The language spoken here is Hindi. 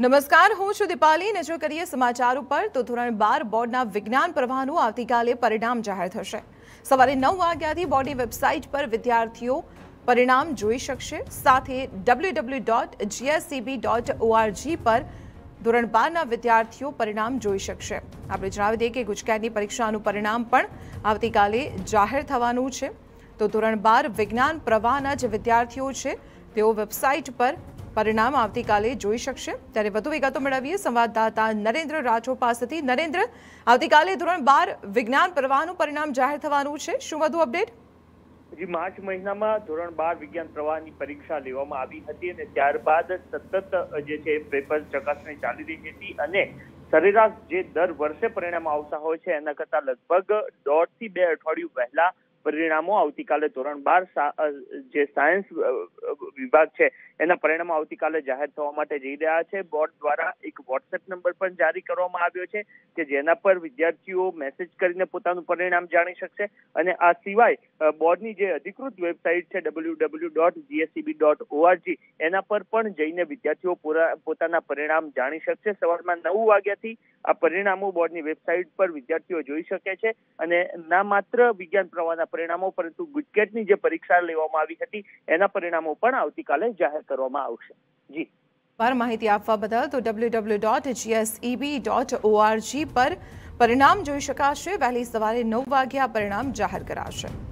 नमस्कार, हूँ छुं दीपाली। नजर करिए समाचारों पर तो धोरण 12 बोर्डना विज्ञान प्रवाहनु आवतीकाले परिणाम जाहिर थशे। सवारे 9 वाग्याथी बोर्डनी वेबसाइट पर विद्यार्थीओ परिणाम जोई शकशे। साथे www.gscb.org पर ધોરણ 12 ના વિદ્યાર્થીઓ પરિણામ જોઈ શકશે। આપણે જણાવી દઈએ કે ગુજકેટની પરીક્ષાનું પરિણામ પણ આવતીકાલે જાહેર થવાનું છે। તો ધોરણ 12 વિજ્ઞાન પ્રવાહના જે વિદ્યાર્થીઓ છે તેઓ વેબસાઇટ પર પરિણામ આવતીકાલે જોઈ શકશે। ત્યારે વધુ વિગતો મેળવીએ સંવાદદાતા નરેન્દ્ર રાઠોડ પાસેથી। નરેન્દ્ર, આવતીકાલે ધોરણ 12 વિજ્ઞાન પ્રવાહનું પરિણામ જાહેર થવાનું છે, શું વધુ અપડેટ? जी, मार्च महीना में धोरण 12 विज्ञान प्रवाह की परीक्षा लेवामां आवी हती अने त्यारबाद सतत जे पेपर चकासणी चाली रही थी अने सरेराश जे दर वर्षे परिणाम आवता होय छे एना करता लगभग 1.5 થી 2 अठवाडियुं पहेला परिणामों आवतीकाले धोरण 12 जे सायंस विभाग है एना परिणामों आवतीकाले जाहिर थवा माटे जई रह्या छे। बोर्ड द्वारा एक व्हाट्सएप नंबर पर जारी करवामां आव्यो छे के जेना पर विद्यार्थीओ मैसेज करीने पोतानुं परिणाम जाणी शकशे। अने आ सिवाय बोर्डनी जे अधिकृत वेबसाइट छे www.gscb.org एना पर पण जईने विद्यार्थीओ पोताना परिणाम जाणी शकशे। सवारमां 9 वाग्याथी आ परिणामों बोर्डनी वेबसाइट पर विद्यार्थीओ जोई शके छे। अने ना मात्र विज्ञान प्रवाहना परिणामों परंतु गुजकेटनी जे परीक्षा लेवामां आवी हती एना परिणामों पण आवतीकाले जाहिर करवामां आवशे। जी, पर माहिती आपवा बदल तो www.gscb.org पर परिणाम जोई शकाशे। वहेली सवारे 9 વાગ્યે આ પરિણામ જાહેર કરાશે।